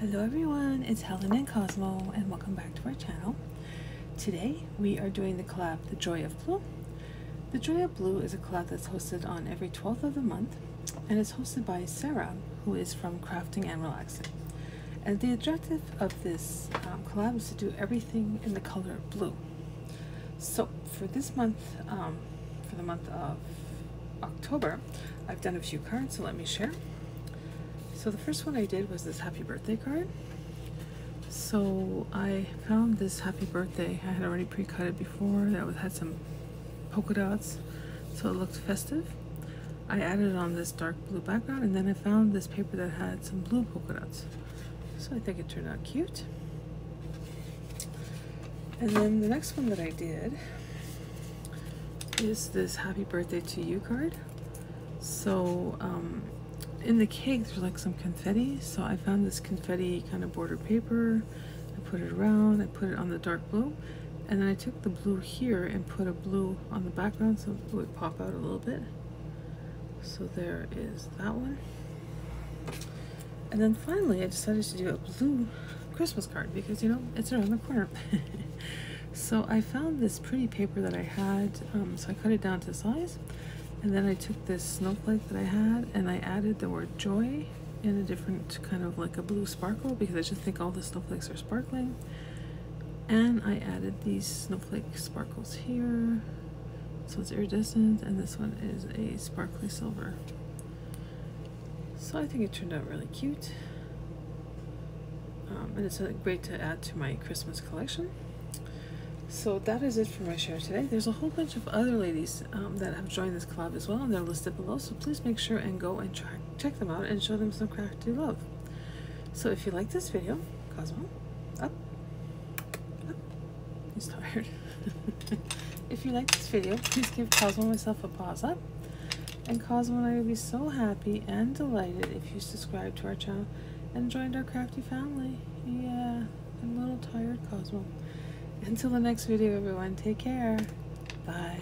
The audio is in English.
Hello everyone, it's Helen and Cosmo and welcome back to our channel. Today we are doing the collab The Joy of Blue. The Joy of Blue is a collab that's hosted on every 12th of the month and is hosted by Sarah, who is from Crafting and Relaxing. And the objective of this collab is to do everything in the color blue. So for this month, for the month of October, I've done a few cards, so let me share. So the first one I did was this happy birthday card. So I found this happy birthday. I had already pre-cut it before. That had some polka dots, so it looked festive. I added on this dark blue background, and then I found this paper that had some blue polka dots. So I think it turned out cute. And then the next one that I did is this happy birthday to you card. So in the cake there's like some confetti, so I found this confetti kind of border paper. I put it around, I put it on the dark blue, and then I took the blue here and put a blue on the background so it would pop out a little bit. So there is that one. And then finally I decided to do a blue Christmas card because, you know, it's around the corner. So I found this pretty paper that I had, so I cut it down to size. And then I took this snowflake that I had and I added the word joy in a different kind of like a blue sparkle, because I just think all the snowflakes are sparkling. And I added these snowflake sparkles here. So it's iridescent, and this one is a sparkly silver. So I think it turned out really cute. And it's great to add to my Christmas collection. So that is it for my share today. There's a whole bunch of other ladies that have joined this collab as well, and they're listed below, so please make sure and go and check them out and show them some crafty love. So if you like this video, Cosmo, up, he's tired. If you like this video, please give Cosmo and myself a paws up, and Cosmo and I will be so happy and delighted if you subscribe to our channel and joined our crafty family. Yeah, I'm a little tired, Cosmo. Until the next video, everyone, take care. Bye.